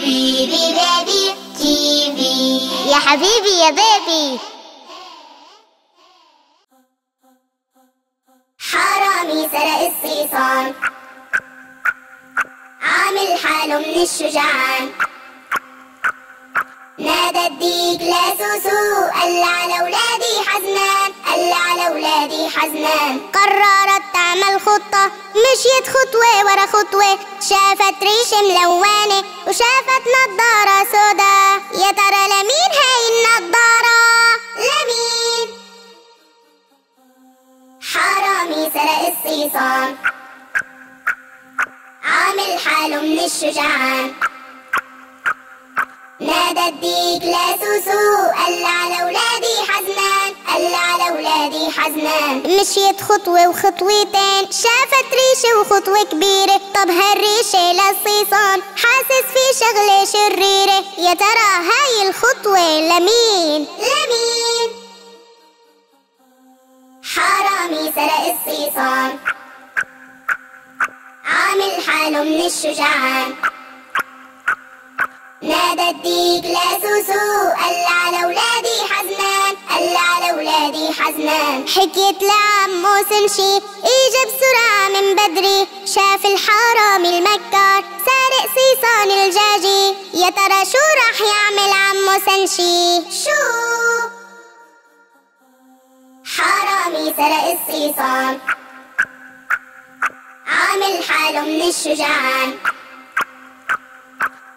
حبيبي بيبي تيفي. يا حبيبي يا بيبي. حرامي سرق الصيصان، عامل حاله من الشجعان. نادى الديك سوسو، قال على ولادي حزنان، قال على ولادي حزنان. قررت تعمل خطة، مشيت خطوة ورا خطوة، شافت ريش ملونة وشافت نضارة سودا. يا ترى لمين هاي النضارة؟ لمين؟ حرامي سرق الصيصان، عامل حاله من الشجعان. نادى الديك سوسو، قال على ولادي حزنان، قال على ولادي حزنان. مشيت خطوة وخطوتين، شافت ريشة وخطوة كبيرة. طب هالريشة للصيصان، حاسس في شغلة شريرة. يا ترى هاي الخطوة لمين؟ لمين؟ حرامي سرق الصيصان، عامل حاله من الشجعان. نادى الديك سوسو، قال على ولادي حزنان، قال على ولادي حزنان. حكيت لعمو سمشي، اجا بسرعة من بدري. شاف الحرامي المكار سارق صيصان الجاجي. يا ترى شو راح يعمل عمو سمشي؟ شو؟ حرامي سرق الصيصان، عامل حاله من الشجعان.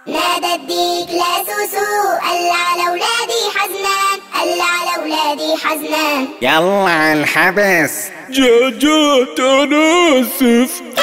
نادى الديك سوسو، قال على ولادي حزنان، قال على ولادي حزنان. يلا انحبس. جا انا اسف.